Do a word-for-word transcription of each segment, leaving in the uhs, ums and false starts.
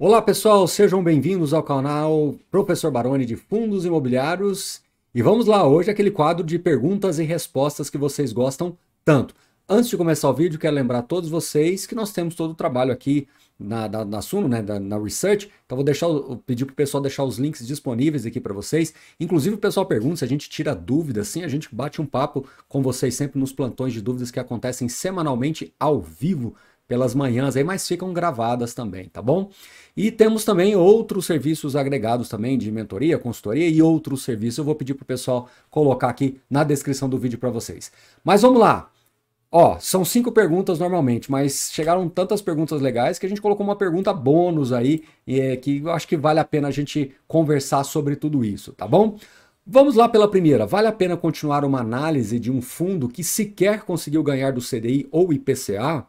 Olá pessoal, sejam bem-vindos ao canal Professor Baroni de Fundos Imobiliários e vamos lá, hoje aquele quadro de perguntas e respostas que vocês gostam tanto. Antes de começar o vídeo, quero lembrar a todos vocês que nós temos todo o trabalho aqui na, da, na Suno, né, da, na Research, então vou deixar, vou pedir para o pessoal deixar os links disponíveis aqui para vocês. Inclusive o pessoal pergunta se a gente tira dúvidas, sim, a gente bate um papo com vocês sempre nos plantões de dúvidas que acontecem semanalmente ao vivo, pelas manhãs aí, mas ficam gravadas também, tá bom? E temos também outros serviços agregados também de mentoria, consultoria e outros serviços. Eu vou pedir para o pessoal colocar aqui na descrição do vídeo para vocês. Mas vamos lá. Ó, são cinco perguntas normalmente, mas chegaram tantas perguntas legais que a gente colocou uma pergunta bônus aí, é, que eu acho que vale a pena a gente conversar sobre tudo isso, tá bom? Vamos lá pela primeira. Vale a pena continuar uma análise de um fundo que sequer conseguiu ganhar do C D I ou I P C A?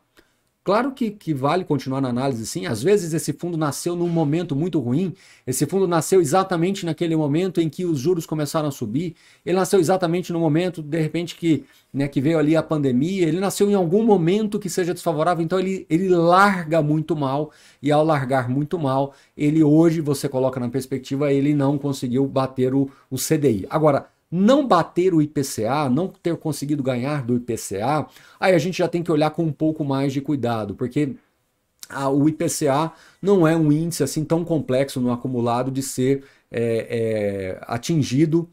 Claro que, que vale continuar na análise, sim. Às vezes esse fundo nasceu num momento muito ruim, esse fundo nasceu exatamente naquele momento em que os juros começaram a subir, ele nasceu exatamente no momento, de repente, que, né, que veio ali a pandemia, ele nasceu em algum momento que seja desfavorável, então ele, ele larga muito mal, e ao largar muito mal, ele hoje, você coloca na perspectiva, ele não conseguiu bater o, o C D I. Agora, não bater o I P C A, não ter conseguido ganhar do I P C A, aí a gente já tem que olhar com um pouco mais de cuidado, porque a, o I P C A não é um índice assim tão complexo no acumulado de ser é, é, atingido,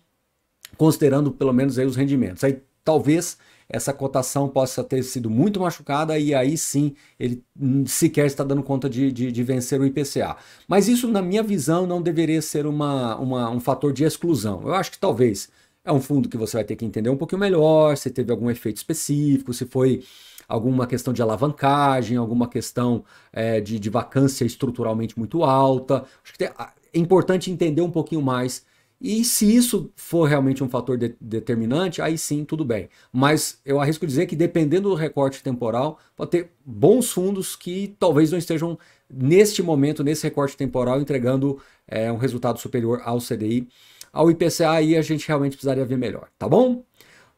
considerando pelo menos aí os rendimentos. Aí talvez essa cotação possa ter sido muito machucada e aí sim ele sequer está dando conta de, de, de vencer o I P C A. Mas isso, na minha visão, não deveria ser uma, uma, um fator de exclusão. Eu acho que talvez... é um fundo que você vai ter que entender um pouquinho melhor, se teve algum efeito específico, se foi alguma questão de alavancagem, alguma questão é, de, de vacância estruturalmente muito alta. Acho que tem, é importante entender um pouquinho mais. E se isso for realmente um fator de, determinante, aí sim, tudo bem. Mas eu arrisco dizer que dependendo do recorte temporal, pode ter bons fundos que talvez não estejam, neste momento, nesse recorte temporal, entregando é, um resultado superior ao C D I. Ao I P C A aí a gente realmente precisaria ver melhor, tá bom?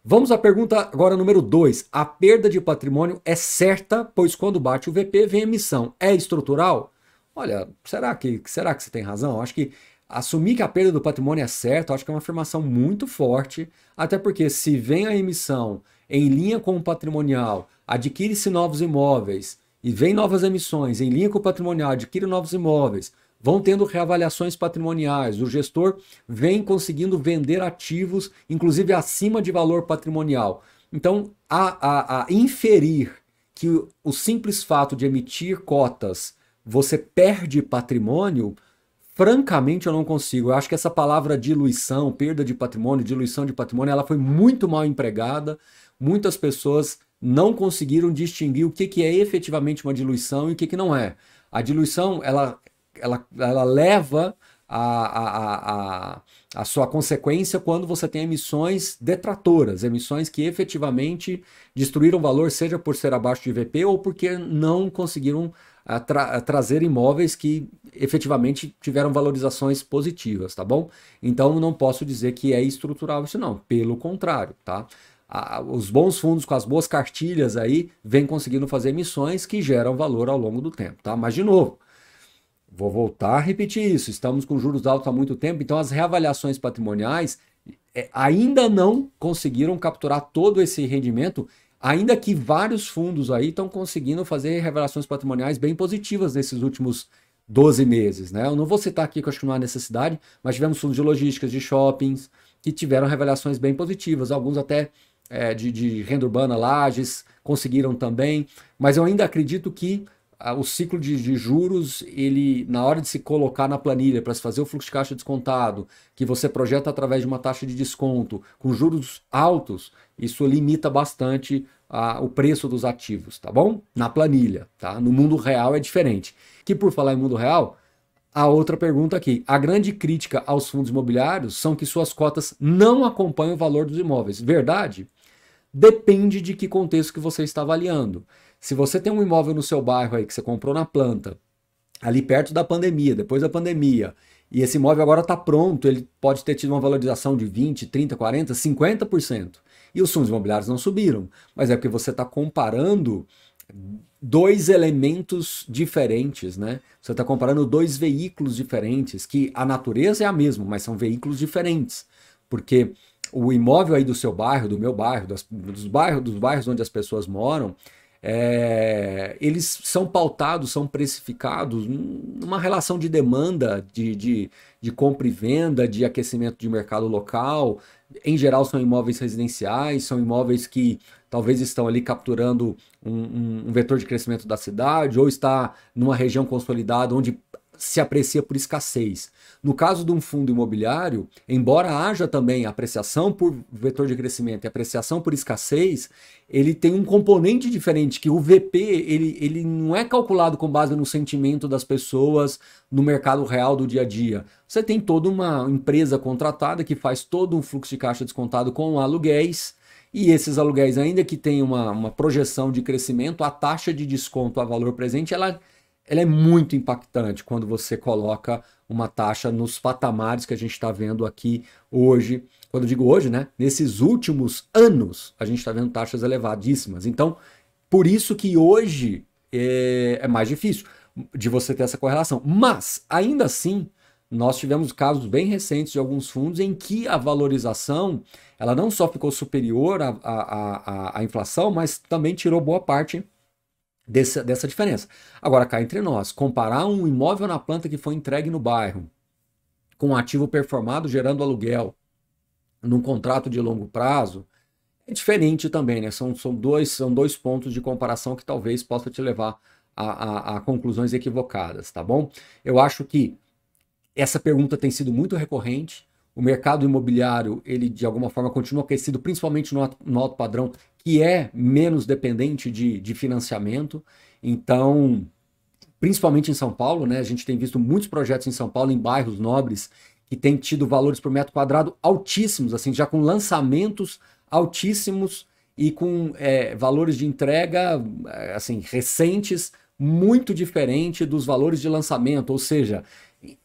Vamos à pergunta agora número dois. A perda de patrimônio é certa, pois quando bate o V P vem emissão. É estrutural? Olha, será que, será que você tem razão? Acho que assumir que a perda do patrimônio é certa, acho que é uma afirmação muito forte, até porque se vem a emissão em linha com o patrimonial, adquire-se novos imóveis e vem novas emissões em linha com o patrimonial, adquire novos imóveis, vão tendo reavaliações patrimoniais, o gestor vem conseguindo vender ativos, inclusive acima de valor patrimonial. Então, a, a, a inferir que o, o simples fato de emitir cotas, você perde patrimônio, francamente eu não consigo. Eu acho que essa palavra diluição, perda de patrimônio, diluição de patrimônio, ela foi muito mal empregada, muitas pessoas não conseguiram distinguir o que, que é efetivamente uma diluição e o que, que não é. A diluição, ela... Ela, ela leva a, a, a, a sua consequência quando você tem emissões detratoras, emissões que efetivamente destruíram valor, seja por ser abaixo de V P ou porque não conseguiram tra trazer imóveis que efetivamente tiveram valorizações positivas, tá bom? Então não posso dizer que é estrutural isso não, pelo contrário, tá? Ah, os bons fundos com as boas cartilhas aí vêm conseguindo fazer emissões que geram valor ao longo do tempo, tá? Mas de novo, vou voltar a repetir isso, estamos com juros altos há muito tempo, então as reavaliações patrimoniais ainda não conseguiram capturar todo esse rendimento, ainda que vários fundos aí estão conseguindo fazer reavaliações patrimoniais bem positivas nesses últimos doze meses, né? Eu não vou citar aqui que eu acho que não há necessidade, mas tivemos fundos de logísticas, de shoppings, que tiveram reavaliações bem positivas, alguns até é, de, de renda urbana, lajes, conseguiram também, mas eu ainda acredito que o ciclo de, de juros, ele na hora de se colocar na planilha para se fazer o fluxo de caixa descontado, que você projeta através de uma taxa de desconto, com juros altos, isso limita bastante a, o preço dos ativos, tá bom? Na planilha, tá? No mundo real é diferente. Que por falar em mundo real, a outra pergunta aqui. A grande crítica aos fundos imobiliários são que suas cotas não acompanham o valor dos imóveis. Verdade? Depende de que contexto que você está avaliando. Se você tem um imóvel no seu bairro aí que você comprou na planta, ali perto da pandemia, depois da pandemia, e esse imóvel agora está pronto, ele pode ter tido uma valorização de vinte, trinta, quarenta, cinquenta por cento. E os fundos imobiliários não subiram, mas é porque você está comparando dois elementos diferentes, né? Você está comparando dois veículos diferentes, que a natureza é a mesma, mas são veículos diferentes, porque o imóvel aí do seu bairro, do meu bairro, das, dos bairros, dos bairros onde as pessoas moram, é, eles são pautados, são precificados numa relação de demanda, de, de, de compra e venda, de aquecimento de mercado local. Em geral são imóveis residenciais, são imóveis que talvez estão ali capturando um, um, um vetor de crescimento da cidade, ou está numa região consolidada onde se aprecia por escassez. No caso de um fundo imobiliário, embora haja também apreciação por vetor de crescimento e apreciação por escassez, ele tem um componente diferente, que o V P ele, ele não é calculado com base no sentimento das pessoas no mercado real do dia a dia. Você tem toda uma empresa contratada que faz todo um fluxo de caixa descontado com aluguéis, e esses aluguéis, ainda que tenham uma, uma projeção de crescimento, a taxa de desconto a valor presente, ela... ela é muito impactante quando você coloca uma taxa nos patamares que a gente está vendo aqui hoje. Quando eu digo hoje, né? Nesses últimos anos, a gente está vendo taxas elevadíssimas. Então, por isso que hoje é, é mais difícil de você ter essa correlação. Mas, ainda assim, nós tivemos casos bem recentes de alguns fundos em que a valorização, ela não só ficou superior à, à, à, à inflação, mas também tirou boa parte Dessa, dessa diferença. Agora, cá entre nós, comparar um imóvel na planta que foi entregue no bairro com um ativo performado gerando aluguel num contrato de longo prazo é diferente também, né? São, são, dois, são dois pontos de comparação que talvez possa te levar a, a, a conclusões equivocadas, tá bom? Eu acho que essa pergunta tem sido muito recorrente. O mercado imobiliário, ele de alguma forma continua aquecido, principalmente no, no alto padrão, que é menos dependente de, de financiamento. Então, principalmente em São Paulo, né? A gente tem visto muitos projetos em São Paulo, em bairros nobres, que têm tido valores por metro quadrado altíssimos, assim, já com lançamentos altíssimos e com é, valores de entrega assim, recentes, muito diferente dos valores de lançamento, ou seja,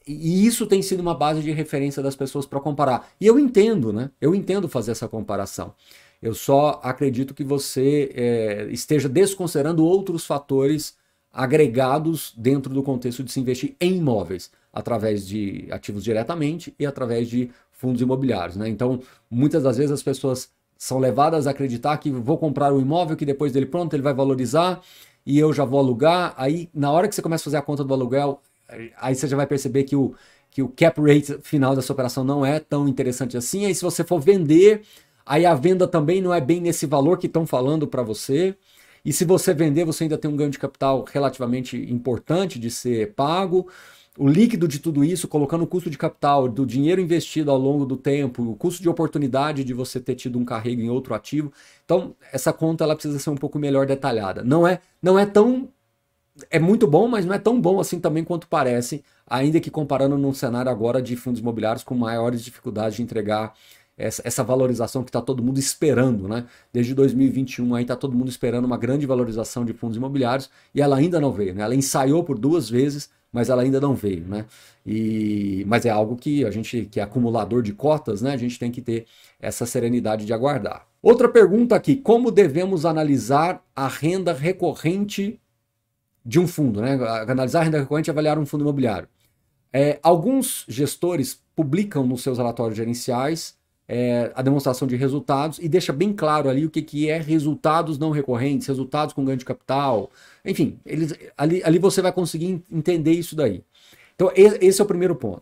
e isso tem sido uma base de referência das pessoas para comparar. E eu entendo, né? Eu entendo fazer essa comparação. Eu só acredito que você é, esteja desconsiderando outros fatores agregados dentro do contexto de se investir em imóveis, através de ativos diretamente e através de fundos imobiliários, né? Então, muitas das vezes as pessoas são levadas a acreditar que vou comprar um imóvel que depois dele pronto, ele vai valorizar e eu já vou alugar. Aí, na hora que você começa a fazer a conta do aluguel, aí você já vai perceber que o, que o cap rate final dessa operação não é tão interessante assim. Aí, se você for vender... aí a venda também não é bem nesse valor que estão falando para você. E se você vender, você ainda tem um ganho de capital relativamente importante de ser pago. O líquido de tudo isso, colocando o custo de capital, do dinheiro investido ao longo do tempo, o custo de oportunidade de você ter tido um carrego em outro ativo. Então, essa conta ela precisa ser um pouco melhor detalhada. Não é, não é tão... é muito bom, mas não é tão bom assim também quanto parece, ainda que comparando num cenário agora de fundos imobiliários com maiores dificuldades de entregar Essa, essa valorização que está todo mundo esperando, né? Desde dois mil e vinte e um aí está todo mundo esperando uma grande valorização de fundos imobiliários e ela ainda não veio, né? Ela ensaiou por duas vezes, mas ela ainda não veio, né? E, mas é algo que a gente, que é acumulador de cotas, né? A gente tem que ter essa serenidade de aguardar. Outra pergunta aqui, como devemos analisar a renda recorrente de um fundo, né? Analisar a renda recorrente e avaliar um fundo imobiliário. É, alguns gestores publicam nos seus relatórios gerenciais É, a demonstração de resultados e deixa bem claro ali o que, que é resultados não recorrentes, resultados com ganho de capital, enfim, eles, ali, ali você vai conseguir entender isso daí. Então esse é o primeiro ponto.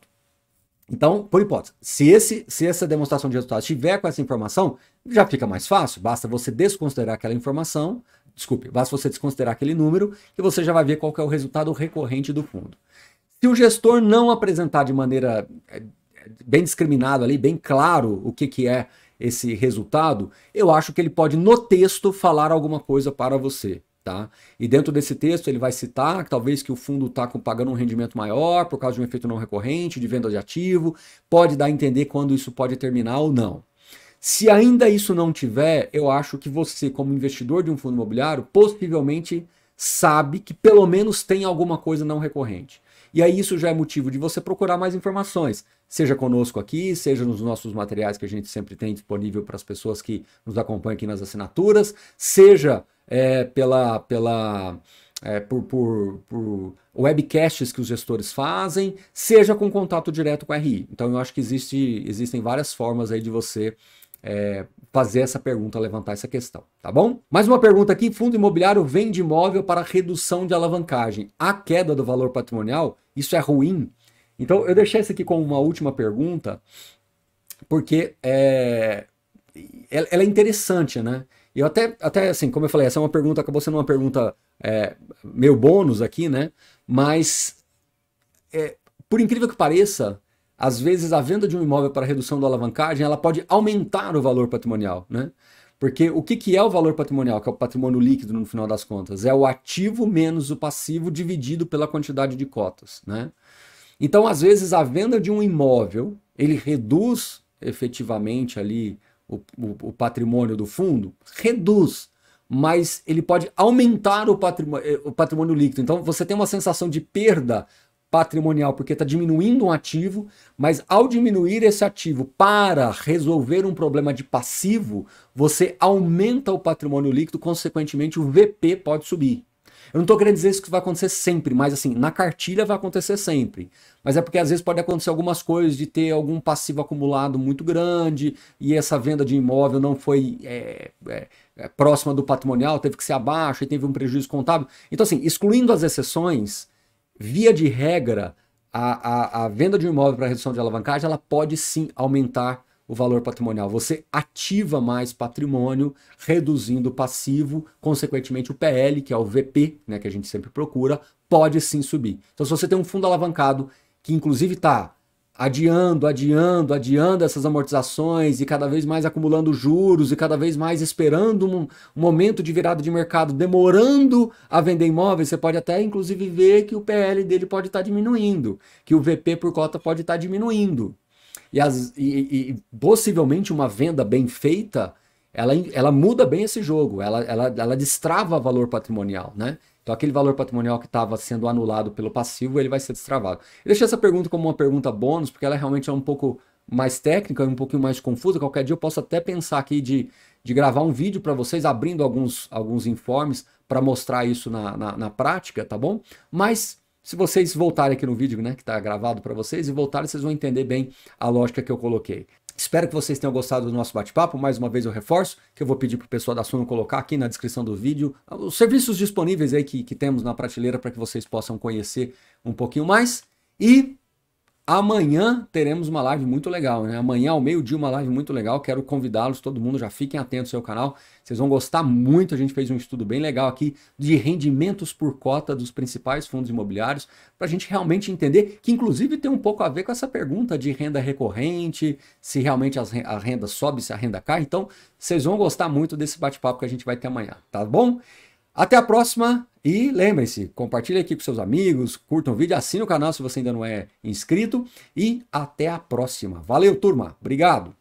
Então, por hipótese, se, esse, se essa demonstração de resultados tiver com essa informação, já fica mais fácil, basta você desconsiderar aquela informação, desculpe, basta você desconsiderar aquele número e você já vai ver qual que é o resultado recorrente do fundo. Se o gestor não apresentar de maneira... bem discriminado ali, bem claro o que, que é esse resultado, eu acho que ele pode no texto falar alguma coisa para você, tá? E dentro desse texto ele vai citar que talvez que o fundo está pagando um rendimento maior por causa de um efeito não recorrente, de venda de ativo, pode dar a entender quando isso pode terminar ou não. Se ainda isso não tiver, eu acho que você, como investidor de um fundo imobiliário, possivelmente sabe que pelo menos tem alguma coisa não recorrente. E aí isso já é motivo de você procurar mais informações, seja conosco aqui, seja nos nossos materiais que a gente sempre tem disponível para as pessoas que nos acompanham aqui nas assinaturas, seja é, pela, pela, é, por, por, por webcasts que os gestores fazem, seja com contato direto com a R I. Então eu acho que existe, existem várias formas aí de você É, fazer essa pergunta, levantar essa questão, tá bom? Mais uma pergunta aqui, fundo imobiliário vende imóvel para redução de alavancagem. A queda do valor patrimonial, isso é ruim? Então eu deixei isso aqui como uma última pergunta, porque é, ela é interessante, né? Eu até, até assim, como eu falei, essa é uma pergunta, acabou sendo uma pergunta é, meio bônus aqui, né? Mas, é, por incrível que pareça, às vezes, a venda de um imóvel para redução da alavancagem, ela pode aumentar o valor patrimonial, né? Porque o que, que é o valor patrimonial, que é o patrimônio líquido no final das contas? É o ativo menos o passivo dividido pela quantidade de cotas, né? Então, às vezes, a venda de um imóvel, ele reduz efetivamente ali o, o, o patrimônio do fundo, reduz, mas ele pode aumentar o patrimônio, o patrimônio líquido. Então, você tem uma sensação de perda patrimonial, porque está diminuindo um ativo, mas ao diminuir esse ativo para resolver um problema de passivo, você aumenta o patrimônio líquido, consequentemente o V P pode subir. Eu não estou querendo dizer isso que vai acontecer sempre, mas assim, na cartilha vai acontecer sempre. Mas é porque às vezes pode acontecer algumas coisas de ter algum passivo acumulado muito grande e essa venda de imóvel não foi é, é, é, próxima do patrimonial, teve que ser abaixo e teve um prejuízo contábil. Então assim, excluindo as exceções, via de regra, a, a, a venda de um imóvel para redução de alavancagem, ela pode sim aumentar o valor patrimonial. Você ativa mais patrimônio, reduzindo o passivo, consequentemente o P L, que é o V P, né, que a gente sempre procura, pode sim subir. Então, se você tem um fundo alavancado que inclusive está adiando, adiando, adiando essas amortizações e cada vez mais acumulando juros e cada vez mais esperando um momento de virada de mercado, demorando a vender imóveis, você pode até inclusive ver que o P L dele pode estar diminuindo, que o V P por cota pode estar diminuindo. E, as, e, e possivelmente uma venda bem feita, ela, ela muda bem esse jogo, ela, ela, ela destrava valor patrimonial, né? Então, aquele valor patrimonial que estava sendo anulado pelo passivo, ele vai ser destravado. Eu deixei essa pergunta como uma pergunta bônus, porque ela realmente é um pouco mais técnica, um pouquinho mais confusa. Qualquer dia eu posso até pensar aqui de, de gravar um vídeo para vocês, abrindo alguns, alguns informes para mostrar isso na, na, na prática, tá bom? Mas, se vocês voltarem aqui no vídeo, né, que está gravado para vocês, e voltarem, vocês vão entender bem a lógica que eu coloquei. Espero que vocês tenham gostado do nosso bate-papo. Mais uma vez eu reforço que eu vou pedir para o pessoal da Suno colocar aqui na descrição do vídeo os serviços disponíveis aí que, que temos na prateleira para que vocês possam conhecer um pouquinho mais. E amanhã teremos uma live muito legal, né? Amanhã ao meio-dia uma live muito legal. Quero convidá-los, todo mundo, já fiquem atentos ao seu canal. Vocês vão gostar muito. A gente fez um estudo bem legal aqui de rendimentos por cota dos principais fundos imobiliários para a gente realmente entender, que inclusive tem um pouco a ver com essa pergunta de renda recorrente, se realmente a renda sobe, se a renda cai. Então, vocês vão gostar muito desse bate-papo que a gente vai ter amanhã, tá bom? Até a próxima e lembrem-se, compartilhe aqui com seus amigos, curtam o vídeo, assine o canal se você ainda não é inscrito e até a próxima. Valeu, turma. Obrigado.